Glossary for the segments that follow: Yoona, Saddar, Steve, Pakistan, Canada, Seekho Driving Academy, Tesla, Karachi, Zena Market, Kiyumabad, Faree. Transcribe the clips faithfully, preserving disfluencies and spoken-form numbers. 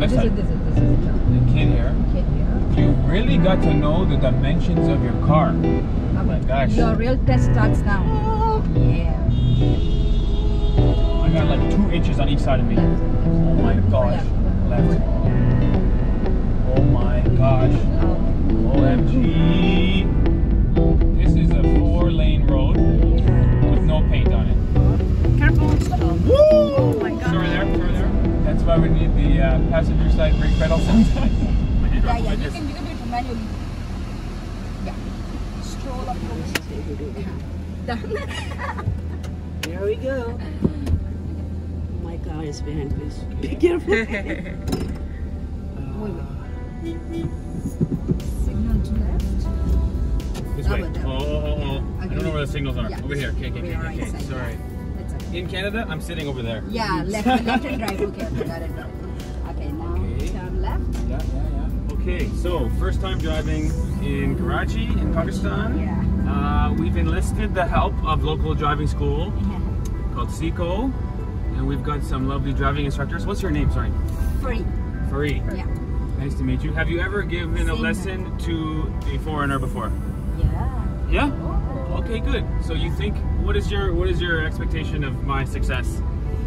Left side. This is, this is, this is the kid here. Kid here. You really got to know the dimensions of your car. Okay. Oh my gosh. Your real test starts now. Yeah. I got like two inches on each side of me. Left. Oh my gosh. Left. Left. Oh my gosh. Oh. O M G. This is a four lane road with no paint on it. Careful. Woo! Oh my gosh. Sorry there, sorry there. That's why we need the uh, passenger side brake pedal sometimes. Yeah, yeah, you can, you can do it manually. Yeah. Stroll approach. Done. There we go. My car is behind, please. Be careful. uh, Signal to left. This way. Oh, oh, oh, oh. I don't know where the signals are. Yeah. Over here. Okay, okay, okay, okay. Right. Sorry. In Canada, I'm sitting over there. Yeah, left, left and right. Okay, got it. Okay, now okay. Turn left. Yeah, yeah, yeah. Okay, so first time driving in Karachi, in Pakistan. Yeah. Uh, we've enlisted the help of local driving school called Seekho, and we've got some lovely driving instructors. What's your name? Sorry. Faree. Faree. Yeah. Nice to meet you. Have you ever given Same a lesson time. to a foreigner before? Yeah. Yeah. Oh. Okay, good. So you think. What is your what is your expectation of my success?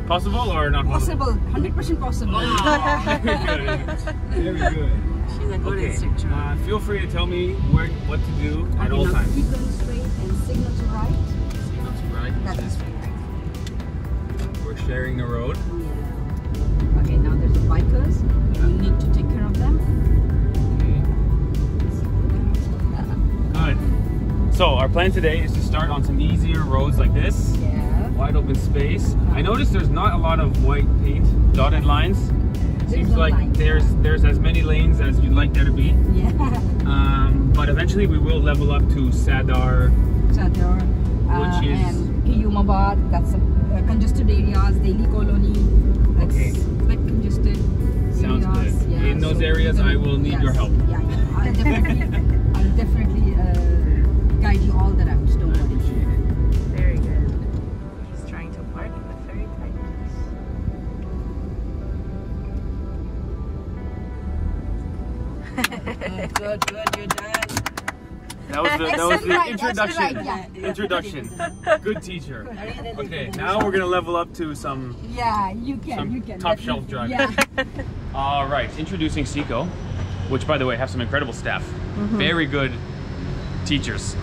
Possible or not possible? Possible, one hundred percent possible. Oh, very good. Very good. She's a good instructor. Okay. Uh, feel free to tell me where what to do at all times. Keep going straight and signal to right. Signal to right. That is right. We're sharing the road. Yeah. Okay, now there's the bikers. Yeah. You need to take care of them. Okay. Good. So our plan today is to start on some easier roads like this, yeah. Wide open space. I noticed there's not a lot of white paint dotted lines. It seems no like lines. there's there's as many lanes as you'd like there to be. Yeah. Um, but eventually we will level up to Saddar, Saddar uh, which is and Kiyumabad. That's a, uh, congested areas, daily colony. That's okay. Like congested. Sounds areas. good. Yeah, In those so areas, I will need yes. your help. Yeah, yeah. I'll definitely. I'll definitely. Uh, guide you all that I was doing. Very good. He's trying to park in the very tight place. Good, good, good, you're done. That was the, that was the right, introduction. Right, yeah. Introduction. Good teacher. Okay, now we're gonna level up to some. Yeah, you can. You can. Top Let shelf driving. Yeah. All right, introducing Seekho, which by the way have some incredible staff. Mm-hmm. Very good. Teachers,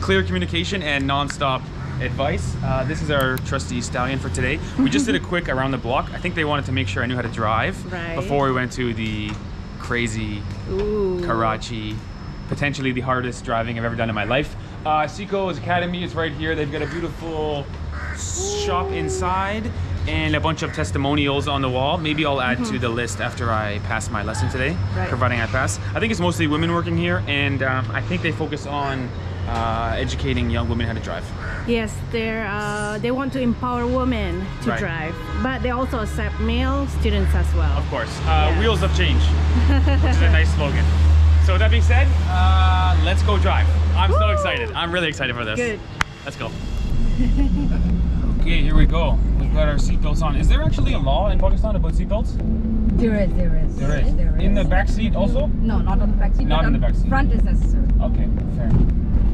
clear communication and non-stop advice. Uh, this is our trusty stallion for today. We just did a quick around the block. I think they wanted to make sure I knew how to drive right. before we went to the crazy Ooh. Karachi, potentially the hardest driving I've ever done in my life. Uh, Seekho's Academy is right here. They've got a beautiful Ooh. shop inside and a bunch of testimonials on the wall. Maybe I'll add mm-hmm. to the list after I pass my lesson today, right. providing I pass. I think it's mostly women working here, and um, I think they focus on uh, educating young women how to drive. Yes, they're, uh, they want to empower women to right. drive, but they also accept male students as well. Of course. Uh, yeah. Wheels of change, which is a nice slogan. So with that being said, uh, let's go drive. I'm Woo! so excited. I'm really excited for this. Good. Let's go. Okay, here we go. We've got our seatbelts on. Is there actually a law in Pakistan about seatbelts? There is, there is. There is. There is. In the back seat also? No, not on the back seat. Not in the back seat. Front is necessary. Okay, fair.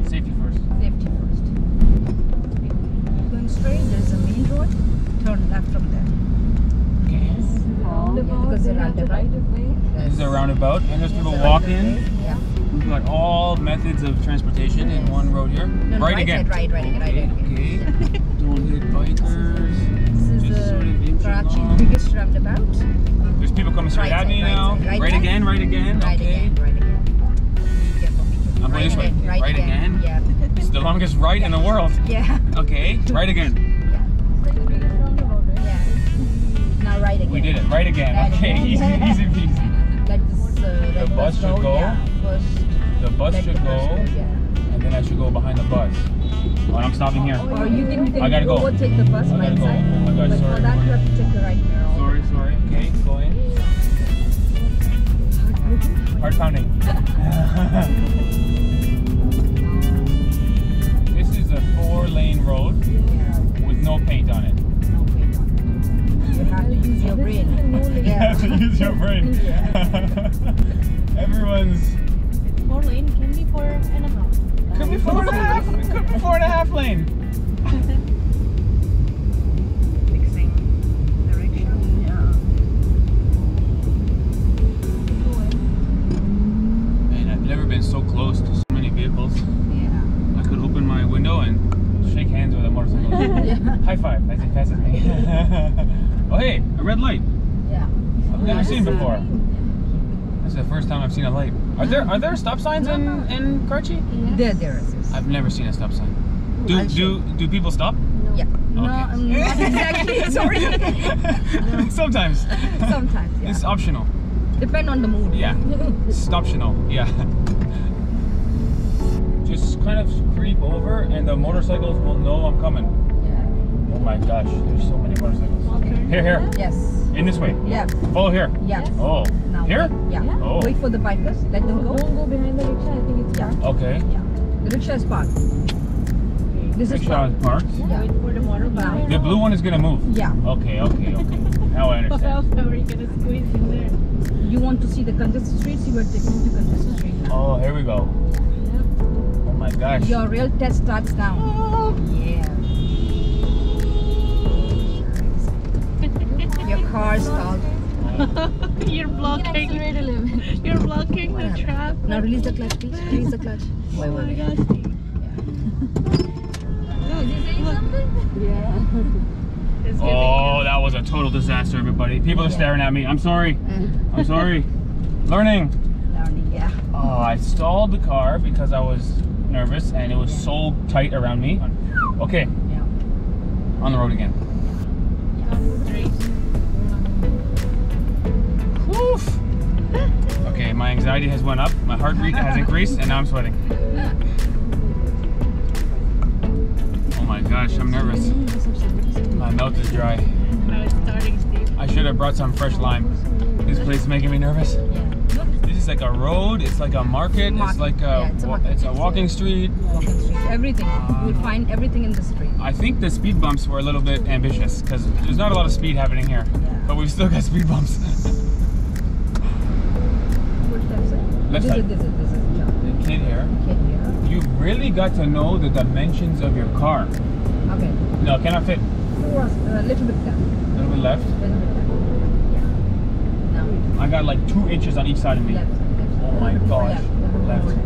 Safety first. Safety first. Okay. Going straight, there's a main road. Turn left from there. Okay. Yes. Oh, yeah, because there's a roundabout. There's a roundabout, and there's people walking. Yeah. We've got all methods of transportation yes. in one road here. No, right, right again. Right, right, right, right, right. Okay. okay. Don't hit bikers. This is just sort of Karachi's biggest roundabout. There's people coming straight right at me right now. Right, right again, right again. Right okay. again, right again. I'm going this way. Right, right again. again. Yeah. It's the longest right yeah. in the world. Yeah. Okay. Right again. Yeah. It's like the biggest roundabout, right? Yeah. Now right again. We did it. Right again. Right okay. Again. Easy, easy peasy. Like this, uh, the like bus should go. Yeah. Bus. The bus Let should the go, bus go yeah. and then I should go behind the bus. Oh, and I'm stopping here. Or you can, can I gotta go. go. Take the bus I right go. side. Oh my gosh, but sorry. For that, you have to take the right mirror. Sorry, sorry. Okay, go in. Heart pounding. This is a four-lane road with no paint on it. No paint on it. You have to use your brain. You have to use your brain. Everyone's... Four lane can be four and a half. Could be four and a half. Could be four and a half lane. Fixing direction. Yeah. Man, I've never been so close to so many vehicles. Yeah. I could open my window and shake hands with a motorcycle. Yeah. High five. That's a classic thing. Oh hey, a red light. Yeah. I've never seen before. That's the first time I've seen a light. Are there are there stop signs in in Karachi? Yes. There there is. I've never seen a stop sign. Do I'll do do people stop? No. Yeah. Okay. No, not exactly. Sorry. No. Sometimes. Sometimes. Yeah. It's optional. Depend on the mood. Yeah. It's optional. Yeah. Just kind of creep over, and the motorcycles will know I'm coming. Yeah. Oh my gosh! There's so many motorcycles. Okay. Here here. Yes. In this way. Yeah. Follow here. Yeah. Yes. Oh. Here? Yeah. yeah. Oh. Wait for the bikers. Let them go. Don't go behind the rickshaw. I think it's parked. Okay. Yeah. The rickshaw is parked. Okay. This rickshaw is parked. Is parked. Yeah. Wait for the motorbike. The blue one is gonna move. Yeah. Okay. Okay. Okay. Now I understand. What else are you gonna squeeze in there? You want to see the congested streets? You are taking the congested street. Oh, here we go. Yeah. Oh my gosh. Your real test starts now. Oh. Yeah. Your car stalled. You're blocking. You're blocking what the happened? Trap. Now release the clutch, please. Release the clutch. Wait, wait, wait. Oh my gosh. Yeah. Oh, did you say something? Yeah. It's oh, that was a total disaster, everybody. People are yeah. staring at me. I'm sorry. I'm sorry. Learning. Learning, yeah. Oh, I stalled the car because I was nervous and it was yeah. so tight around me. Okay. Yeah. On the road again. Yeah. Oof. Okay, my anxiety has went up, my heart rate has increased, and now I'm sweating. Oh my gosh, I'm nervous. My mouth is dry. I should have brought some fresh lime. This place is making me nervous. This is like a road, it's like a market, it's like a, it's a walking street. Everything. You'll find everything in the street. I think the speed bumps were a little bit ambitious, because there's not a lot of speed happening here. But we've still got speed bumps. This is, this is, this is the kid here. Kid here. You really got to know the dimensions of your car. Okay. No, cannot fit. A little bit left. A little bit left. A little bit left. Yeah. No. I got like two inches on each side of me. Left. Left. Oh my gosh. Left. left.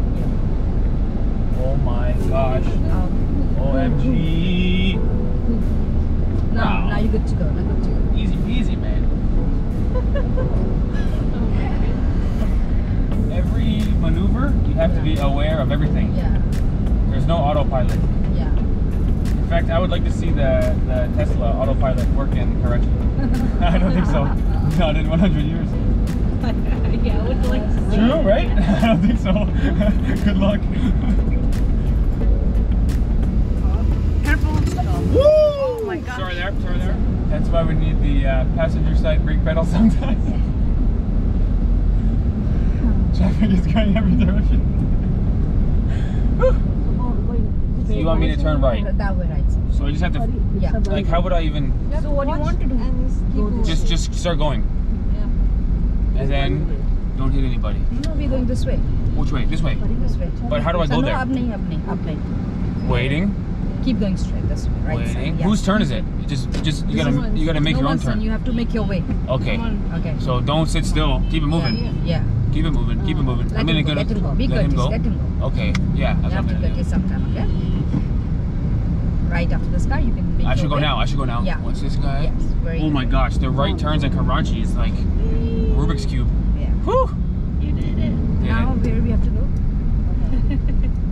Oh my gosh. Um, O M G. No, wow. Now you're good to go. Now good to go. Easy, easy, man. Every maneuver, you have yeah. to be aware of everything. Yeah. There's no autopilot. Yeah. In fact, I would like to see the, the Tesla autopilot work in Karachi. I don't think so. Not in one hundred years. Yeah, I would like to see. True, right? I don't think so. Good luck. Careful. Woo! Oh my gosh. Sorry there, sorry there. That's why we need the uh, passenger side brake pedal sometimes. Yeah. Traffic is going every direction. You want me to turn right? That way, right. So I just have to. Yeah. Like, how would I even? So what do you want to do? Just, just start going. Yeah. And then, don't hit anybody. No, we're going this way. Which way? This way. This way. But how do I go there? Waiting. Keep going straight this way. Right. Waiting. Side, yeah. Whose turn is it? Just, just you gotta, you gotta make your own turn. You have to make your way. Okay. Okay. So don't sit still. Keep it moving. Yeah. Keep it moving, keep it moving. Let I'm him go, gonna let him go. Be let him go. Let him go. Okay, yeah. You have to courteous sometime, okay? Right after this car, you can make I should go way. now, I should go now. Yeah. What's this guy? Yes, very oh my good. gosh, the right turns in Karachi is like Rubik's Cube. Yeah. Whew! You did it. Now, where do we have to go?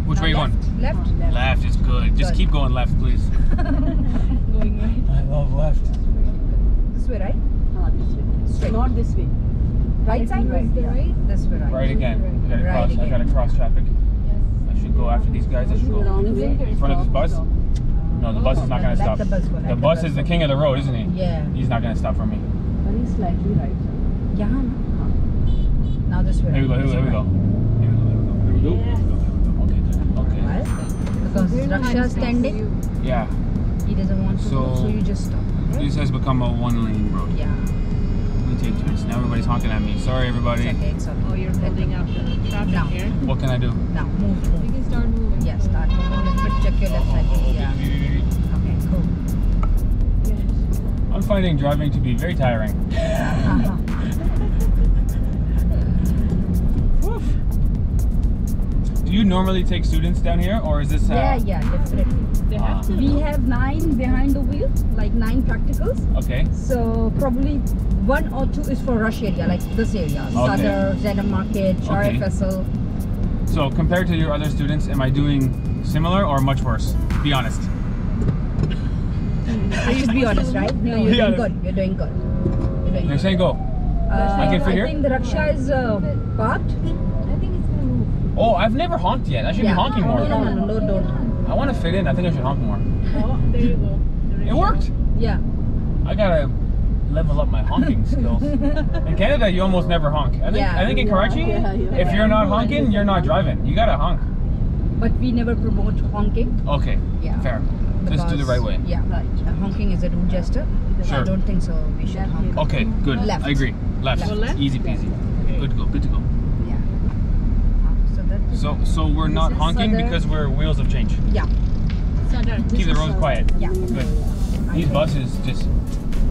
Which now way left, you want? Left? Left. Left is good. Just good. Keep going left, please. Going right. I love left. This way, right? No, this way. Straight. Not this way. Right side, right? Right, this way, right. Right again. I gotta, right cross, again. I gotta cross traffic. Yes. I should go after these guys. I should go in front of this bus. No, the bus is not gonna stop. The bus is the king of the road, isn't he? Yeah. He's not gonna stop for me. But he's slightly right. Yeah. Now this way. Here we go. Here we go. Here we go. Here we go. Here we go. Okay. Okay. Because Raksha is standing. Yeah. He doesn't want to go, so you just stop. Mm-hmm. This has become a one-lane road. Yeah. We take turns. Now everybody's honking at me. Sorry, everybody. It's okay, it's okay. Oh, you're holding up the traffic now. Here. What can I do? Now move. You can start moving. Yes, yeah, start moving. But check your left side. Oh, oh, oh, yeah. Be, be, be, be. Okay, cool. Yes. I'm finding driving to be very tiring. Uh-huh. Do you normally take students down here, or is this? Uh, yeah, yeah, definitely. They have to. We have nine behind the wheel, like nine practicals. Okay. So probably one or two is for rush area, like this area, okay. Saddar, Zena Market, okay. R F S L. So compared to your other students, am I doing similar or much worse? Be honest. I should be honest, right? No, you're doing good. You're doing good. You're doing good. Saying go. Uh, I can figure. I think the rickshaw is uh, parked. Oh, I've never honked yet. I should yeah. be honking more. No, no, no, no, no. I want to fit in. I think I should honk more. Oh, there you go. There you it worked. Yeah. I gotta level up my honking skills. In Canada, you almost never honk. I think, yeah. I think in Karachi, yeah, yeah. if you're not honking, you're not driving. You gotta honk. But we never promote honking. Okay. Yeah. Fair. Because, let's do the right way. Yeah, right. Honking is a rude gesture. Sure. I don't think so. We should honk. Okay, good. Left. I agree. Left. Left. Left. Easy peasy. Okay. Good to go. Good to go. So, so we're not honking Saddar. Because we're wheels of change. Yeah. Saddar. Keep the roads quiet. Yeah. Good. These buses just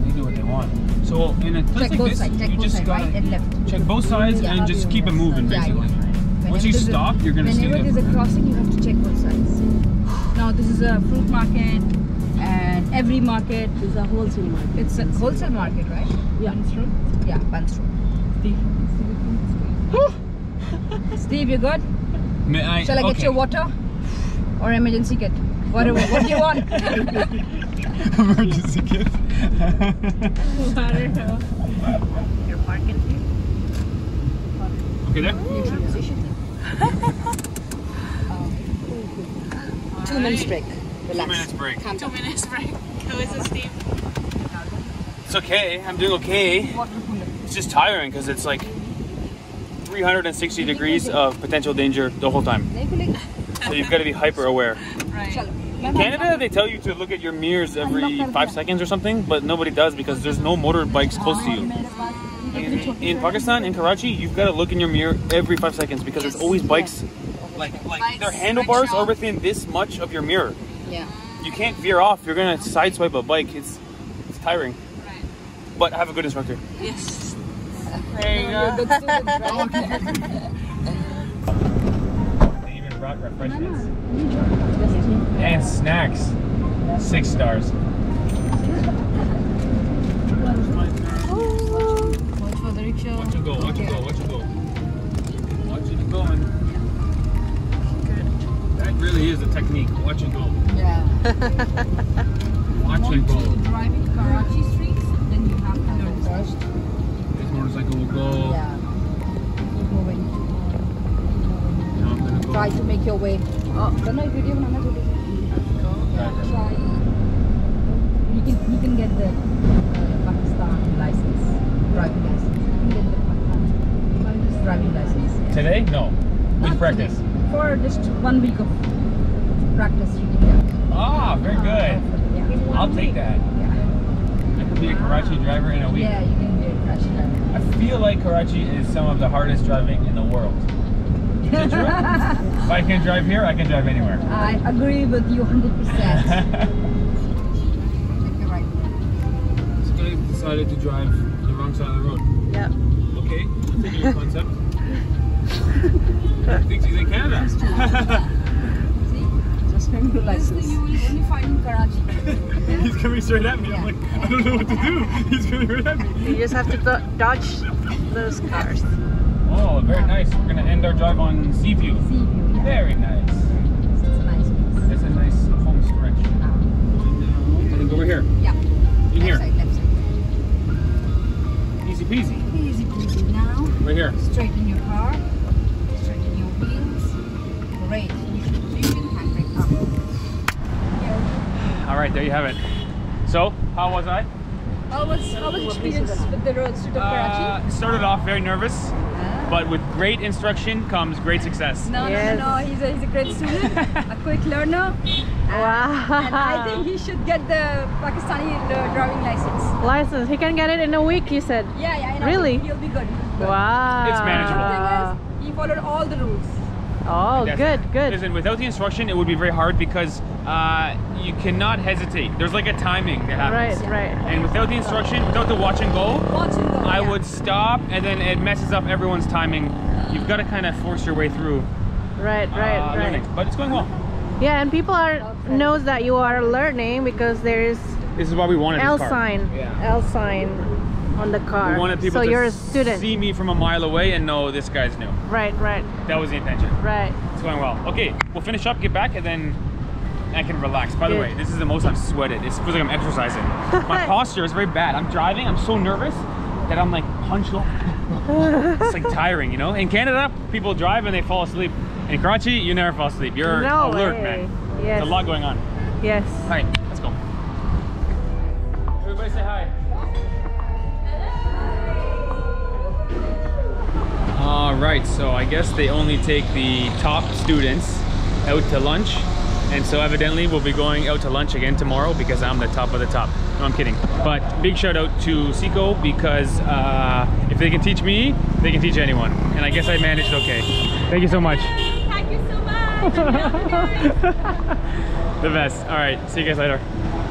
they do what they want. So in a place like this, side. Check you just got to right check both sides yeah. and just keep it moving, yeah, basically. Yeah. Once you stop, a, you're gonna see it. Whenever there's a crossing, you have to check both sides. Now this is a fruit market, and every market is a wholesale market. It's a wholesale market, right? Yeah. Bansro. Yeah, Bansro. Steve, you good? May I, Shall I okay. get your water or emergency kit? What, what do you want? Emergency kit. Water. You're parking here. Okay, there. Oh, Two right. minutes break. Relax. Two minutes break. Calm Two down. minutes break. How is it, Steve? It's okay. I'm doing okay. It's just tiring because it's like three hundred sixty degrees of potential danger the whole time. So you've got to be hyper aware. Right. In Canada, they tell you to look at your mirrors every five seconds or something, but nobody does because there's no motorbikes close to you. In Pakistan, in Karachi, you've got to look in your mirror every five seconds because there's always bikes. Like, like their handlebars are within this much of your mirror. Yeah. You can't veer off. You're gonna sideswipe a bike. It's it's tiring. Right. But have a good instructor. Yes. There you go. They even brought refreshments and snacks. Six stars. Watch for the rickshaw. Watch it go, watch it go, watch it go. Watch it going. That really is a technique. Watch it go. Yeah. Watch it go. Driving Karachi streets, then you have to learn first. Motorcycle will go. Yeah. Keep moving. Now I'm gonna go. Try to make your way. Oh, don't know if you do. I'm not going to do. Yeah. Try. You can you can get the uh, Pakistan license, driving license. You can get the Pakistan driving license. Yeah. Today? No. With not practice. Today. For just one week of practice, you can get. It. Ah, very good. Yeah. I'll take that. Yeah. I could be a Karachi driver in a week. Yeah, you can. I feel like Karachi is some of the hardest driving in the world. Is it true? If I can drive here, I can drive anywhere. I agree with you one hundred percent. This guy decided to drive the wrong side of the road. Yeah. Okay, I'll take your concept. He thinks he's in Canada. See? Just make the license. You will only find in Karachi. He's coming straight at me. Yeah. I'm like, I don't know what to do. He's coming right at me. You just have to do dodge those cars. Oh, very nice. We're going to end our drive on Sea View. Sea View, yeah. Very nice. It's a nice place. It's a nice home stretch. I'm going to go over here. Yeah. In here. Left side, left side. Easy peasy. Easy peasy now. Right here. Straighten your car. Straighten your wheels. Great. You can handbrake up. All right, there you have it. So, how was I? How was how was experience with the roads to Karachi? Uh, started off very nervous. Uh. But with great instruction comes great success. No, yes. no, no, no. He's a, he's a great student, a quick learner. Wow. And I think he should get the Pakistani driving license. License. He can get it in a week, you said? Yeah, yeah. In a really? Week he'll be good. good. Wow. It's manageable. The thing is, he followed all the rules. Oh, good, it. good. Listen, without the instruction, it would be very hard because uh, you cannot hesitate. There's like a timing that happens. Right, right. And without the instruction, without the watch and go, watch and go I yeah. would stop and then it messes up everyone's timing. You've got to kind of force your way through. Right, right, uh, right. Learning. But it's going well. Yeah, and people are okay. knows that you are learning because there's this is why we wanted L this car. sign, yeah. L sign on the car. We wanted people so to you're a student. see me from a mile away and know this guy's new. Right, right. That was the intention. Right. It's going well. Okay, we'll finish up, get back, and then I can relax. By the Good. way, this is the most I've sweated. It feels like I'm exercising. My posture is very bad. I'm driving. I'm so nervous that I'm like hunched over. It's like tiring, you know. In Canada, people drive and they fall asleep. In Karachi, you never fall asleep. You're no alert, way. man. Yes. There's a lot going on. Yes. All right, let's go. Everybody say hi. Hello. All right, so I guess they only take the top students out to lunch. And so evidently we'll be going out to lunch again tomorrow because I'm the top of the top. No, I'm kidding. But big shout out to Seekho because uh, if they can teach me, they can teach anyone. And I guess I managed okay. Thank you so much. Thank you so much. The best. All right. See you guys later.